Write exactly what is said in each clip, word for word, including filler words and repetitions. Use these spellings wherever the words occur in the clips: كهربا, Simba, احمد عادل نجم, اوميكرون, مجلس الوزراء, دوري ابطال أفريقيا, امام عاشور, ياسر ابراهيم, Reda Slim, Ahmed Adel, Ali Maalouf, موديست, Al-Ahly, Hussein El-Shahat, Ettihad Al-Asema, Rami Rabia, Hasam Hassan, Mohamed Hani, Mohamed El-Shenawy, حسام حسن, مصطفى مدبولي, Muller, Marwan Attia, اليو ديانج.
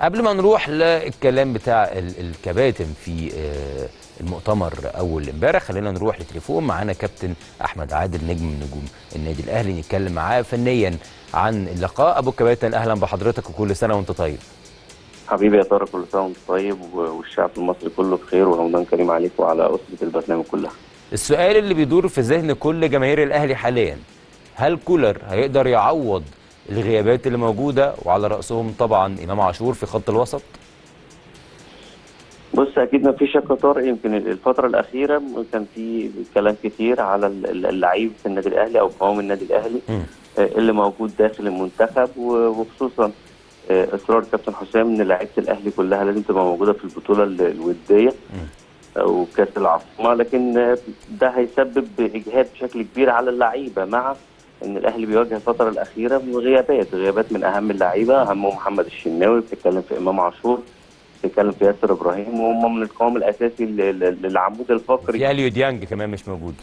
قبل ما نروح للكلام بتاع الكباتن في المؤتمر اول امبارح، خلينا نروح لتليفون. معانا كابتن احمد عادل نجم من نجوم النادي الاهلي، نتكلم معاه فنيا عن اللقاء. ابو الكباتن اهلا بحضرتك وكل سنه وانت طيب. حبيبي يا ترى كل سنه وانت طيب والشعب المصري كله بخير، ورمضان كريم عليك وعلى اسره البرنامج كلها. السؤال اللي بيدور في ذهن كل جماهير الاهلي حاليا، هل كولر هيقدر يعوض الغيابات اللي موجوده وعلى راسهم طبعا امام عاشور في خط الوسط؟ بص اكيد ما فيش شك طارق، يمكن الفتره الاخيره كان في كلام كتير على اللعيب في النادي الاهلي او قوام النادي الاهلي اللي موجود داخل المنتخب، وخصوصا اصرار كابتن حسام ان لعيبه الاهلي كلها لازم تبقى موجوده في البطوله الوديه او كاس العاصمه، لكن ده هيسبب اجهاد بشكل كبير على اللعيبه، مع ان الاهلي بيواجه الفتره الاخيره غيابات غيابات من اهم اللعيبه، اهمهم محمد الشناوي، بتتكلم في امام عاشور، بتتكلم في ياسر ابراهيم، وهم من القوام الاساسي للعمود الفقري. في اليو ديانج كمان مش موجود،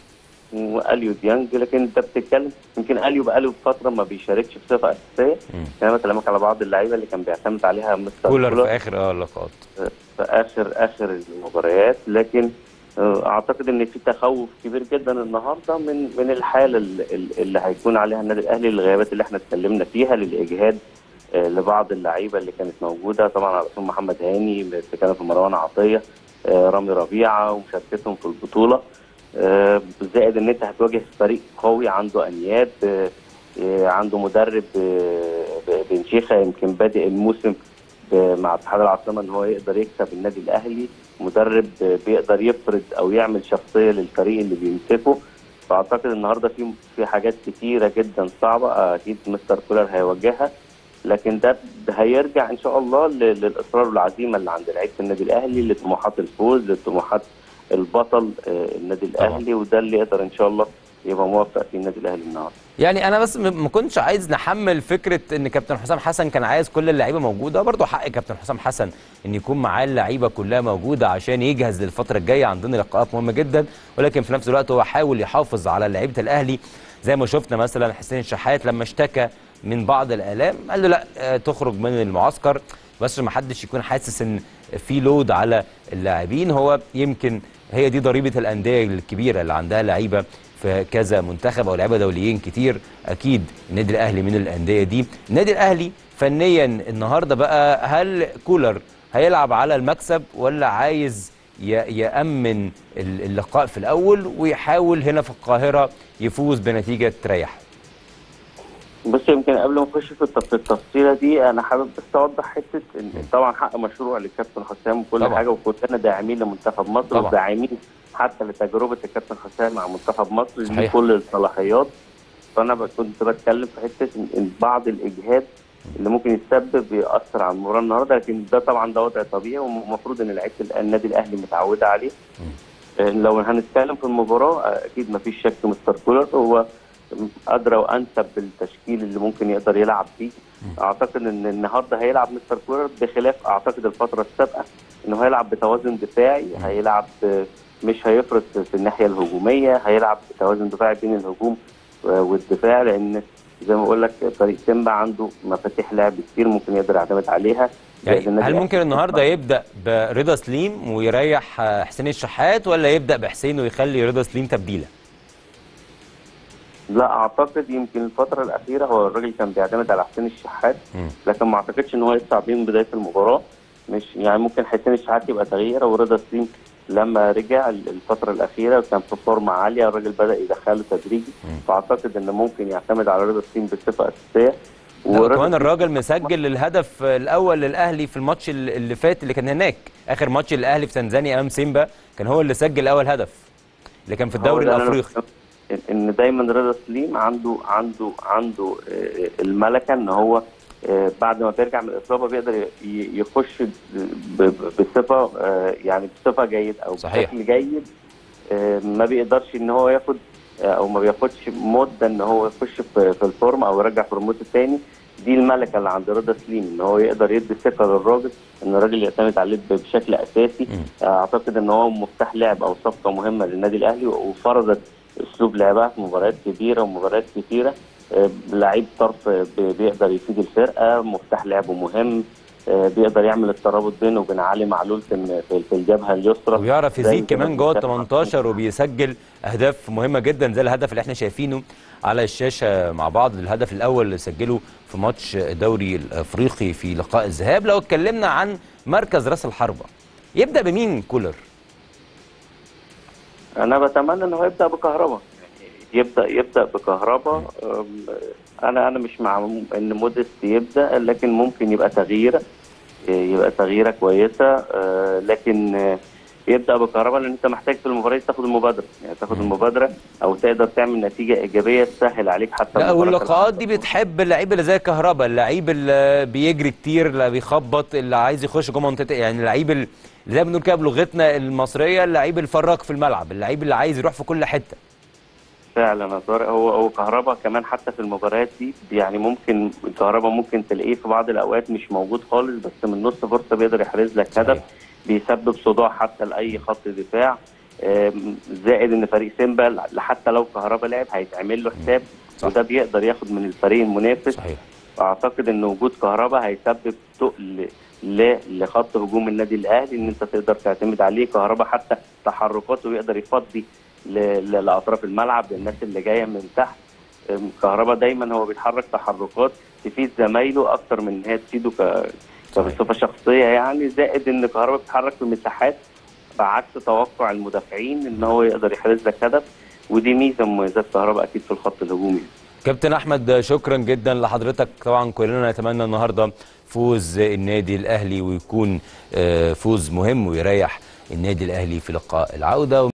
واليو ديانج، لكن انت بتتكلم يمكن اليو بقى له فتره ما بيشاركش بصفه اساسيه، انا بكلمك على بعض اللعيبه اللي كان بيعتمد عليها مستر كولر في اخر اه اللقاءات في اخر اخر المباريات، لكن اعتقد ان في تخوف كبير جدا النهارده من من الحاله اللي هيكون عليها النادي الاهلي، الغيابات اللي احنا اتكلمنا فيها، للاجهاد لبعض اللعيبه اللي كانت موجوده، طبعا على اسم محمد هاني، بتتكلم في مروان عطيه، رامي ربيعه ومشاركتهم في البطوله، زائد ان انت هتواجه فريق قوي عنده انياب، عنده مدرب بن شيخه يمكن بادئ الموسم مع اتحاد العاصمه ان هو يقدر يكسب النادي الاهلي، مدرب بيقدر يفرض او يعمل شخصيه للفريق اللي بيمسكه، فاعتقد النهارده في في حاجات كتيره جدا صعبه اكيد مستر كولر هيواجهها، لكن ده هيرجع ان شاء الله للاصرار والعزيمه اللي عند لعيبه النادي الاهلي، لطموحات الفوز، لطموحات البطل النادي الاهلي، وده اللي يقدر ان شاء الله يبقى موفق في النادي الاهلي النهارده. يعني انا بس ما كنتش عايز نحمل فكره ان كابتن حسام حسن كان عايز كل اللعيبه موجوده، برضه حق كابتن حسام حسن ان يكون معاه اللعيبه كلها موجوده عشان يجهز للفتره الجايه، عندنا لقاءات مهمه جدا، ولكن في نفس الوقت هو حاول يحافظ على لعيبه الاهلي، زي ما شفنا مثلا حسين الشحات لما اشتكى من بعض الالام قال له لا تخرج من المعسكر، بس ما حدش يكون حاسس ان في لود على اللاعبين. هو يمكن هي دي ضريبه الانديه الكبيره اللي عندها لعيبه في كذا منتخب او لعيبه دوليين كتير، اكيد النادي الاهلي من الانديه دي. النادي الاهلي فنيا النهارده بقى، هل كولر هيلعب على المكسب ولا عايز يامن اللقاء في الاول ويحاول هنا في القاهره يفوز بنتيجه تريح؟ بص يمكن قبل ما نخش في التفصيله دي انا حابب بس اوضح حته ان طبعا حق مشروع للكابتن حسام وكل حاجه، وكلنا داعمين لمنتخب مصر وداعمين حتى لتجربه الكابتن حسام مع منتخب مصر ليه كل الصلاحيات، فانا كنت بتكلم في حته ان بعض الاجهاد اللي ممكن يتسبب ياثر على المباراه النهارده، لكن ده طبعا ده وضع طبيعي والمفروض ان لعيبه النادي الاهلي متعوده عليه. لو هنتكلم في المباراه اكيد ما فيش شك مستر كولر هو ادرى وانسب بالتشكيل اللي ممكن يقدر يلعب فيه. اعتقد ان النهارده هيلعب مستر كولر بخلاف اعتقد الفتره السابقه انه هيلعب بتوازن دفاعي، هيلعب مش هيفرط في الناحيه الهجوميه، هيلعب بتوازن دفاعي بين الهجوم والدفاع، لان زي ما بقول لك فريق سيمبا عنده مفاتيح لعب كتير ممكن يقدر يعتمد عليها. يعني هل ممكن النهارده يبدا برضا سليم ويريح حسين الشحات، ولا يبدا بحسين ويخلي رضا سليم تبديله؟ لا اعتقد يمكن الفتره الاخيره هو الراجل كان بيعتمد على حسين الشحات، لكن ما اعتقدش ان هو يدفع بيه من بدايه المباراه، مش يعني ممكن حسين الشحات يبقى تغيير، ورضا سليم لما رجع الفتره الاخيره وكان في فورمه عاليه الراجل بدا يدخله تدريجي، فاعتقد ان ممكن يعتمد على رضا سليم بصفه اساسيه. وكمان الراجل مسجل الهدف الاول للاهلي في الماتش اللي فات اللي كان هناك، اخر ماتش الاهلي في تنزانيا امام سيمبا كان هو اللي سجل اول هدف اللي كان في الدوري الافريقي. ان دايما رضا سليم عنده عنده عنده الملكه ان هو بعد ما بيرجع من الاصابه بيقدر يخش بصفه يعني بصفه جيد او بشكل جيد، ما بيقدرش ان هو ياخد او ما بياخدش مده ان هو يخش في الفورم او يرجع فورمته تاني. دي الملكه اللي عند رضا سليم ان هو يقدر يدي ثقه للراجل، ان الراجل يعتمد عليه بشكل اساسي. اعتقد ان هو مفتاح لعب او صفقه مهمه للنادي الاهلي، وفرضت اسلوب لعبها في مباريات كبيره ومباريات كتيره. لعيب طرف بيقدر يفيد الفرقه، مفتاح لعبه مهم، بيقدر يعمل الترابط بينه وبين علي معلول في الجبهه اليسرى، ويعرف يزيد كمان جوه تمنتاشر وبيسجل اهداف مهمه جدا زي الهدف اللي احنا شايفينه على الشاشه مع بعض. الهدف الاول اللي سجله في ماتش الدوري الافريقي في لقاء الذهاب. لو اتكلمنا عن مركز راس الحربه يبدا بمين كولر؟ انا بتمنى انه يبدا بكهربا، يبدا يبدا بكهربا. انا انا مش مع ان موديست يبدا، لكن ممكن يبقى تغيير، يبقى تغييره كويسه، لكن يبدا بكهربا لان انت محتاج في المباراه تاخد المبادره، يعني تاخد المبادره او تقدر تعمل نتيجه ايجابيه تسهل عليك حتى. لا، واللقاءات دي بتحب اللعيب اللي زي كهربا، اللعيب اللي بيجري كتير، اللي بيخبط، اللي عايز يخش جوه منطقه، يعني اللعيب اللي زي ما بنقول كده بلغتنا المصريه اللعيب الفراك في الملعب، اللعيب اللي عايز يروح في كل حته. فعلا يا طارق، هو هو كهربا كمان حتى في المباريات دي، يعني ممكن كهربا ممكن تلاقيه في بعض الاوقات مش موجود خالص، بس من نص فرصه بيقدر يحرز لك هدف بيسبب صداع حتى لاي خط دفاع. زائد ان فريق سيمبا حتى لو كهربا لعب هيتعمل له حساب، وده بيقدر ياخد من الفريق المنافس. اعتقد ان وجود كهربا هيسبب تقل لخط هجوم النادي الاهلي، ان انت تقدر تعتمد عليه. كهربا حتى تحركاته يقدر يفضي لاطراف الملعب، للناس اللي جايه من تحت. كهربا دايما هو بيتحرك تحركات تفيد زمايله اكتر من ان هي تفيده كصفه شخصيه يعني. زائد ان كهربا بيتحرك في المساحات بعكس توقع المدافعين ان هو يقدر يحرز لك هدف، ودي ميزه من مميزات كهربا اكيد في الخط الهجومي. كابتن احمد شكرا جدا لحضرتك، طبعا كلنا نتمنى النهارده فوز النادي الاهلي ويكون فوز مهم ويريح النادي الاهلي في لقاء العوده.